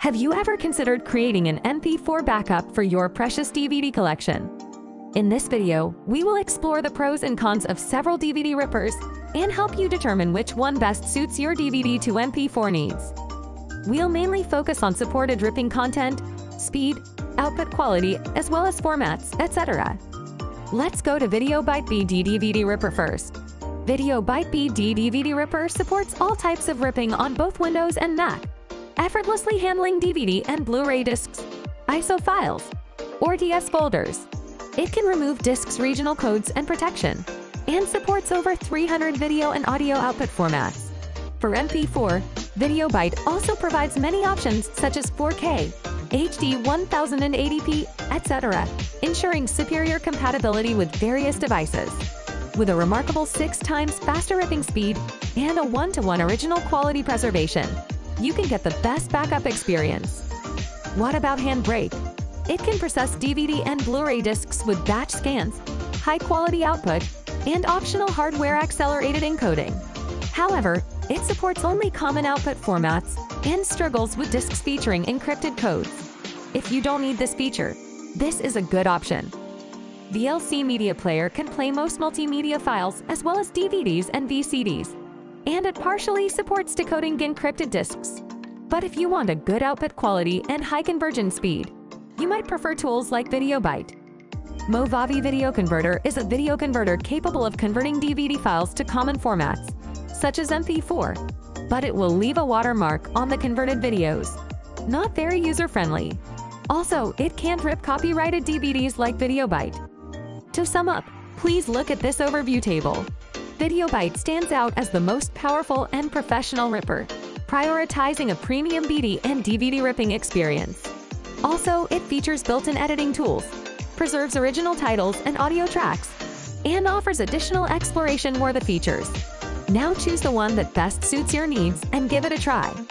Have you ever considered creating an MP4 backup for your precious DVD collection? In this video, we will explore the pros and cons of several DVD rippers and help you determine which one best suits your DVD to MP4 needs. We'll mainly focus on supported ripping content, speed, output quality, as well as formats, etc. Let's go to VideoByte BD-DVD Ripper first. VideoByte BD-DVD Ripper supports all types of ripping on both Windows and Mac, effortlessly handling DVD and Blu-ray discs, ISO files, or DS folders. It can remove discs' regional codes and protection, and supports over 300 video and audio output formats. For MP4, VideoByte also provides many options such as 4K, HD 1080p, etc., ensuring superior compatibility with various devices. With a remarkable 6 times faster ripping speed and a 1-to-1 original quality preservation, you can get the best backup experience. What about Handbrake? It can process DVD and Blu-ray discs with batch scans, high-quality output, and optional hardware-accelerated encoding. However, it supports only common output formats and struggles with discs featuring encrypted codes. If you don't need this feature, this is a good option. VLC Media Player can play most multimedia files as well as DVDs and VCDs, and it partially supports decoding encrypted discs. But if you want a good output quality and high conversion speed, you might prefer tools like VideoByte. Movavi Video Converter is a video converter capable of converting DVD files to common formats, such as MP4, but it will leave a watermark on the converted videos. Not very user-friendly. Also, it can't rip copyrighted DVDs like VideoByte. To sum up, please look at this overview table. VideoByte stands out as the most powerful and professional ripper, prioritizing a premium BD and DVD ripping experience. Also, it features built-in editing tools, preserves original titles and audio tracks, and offers additional exploration for the features. Now choose the one that best suits your needs and give it a try.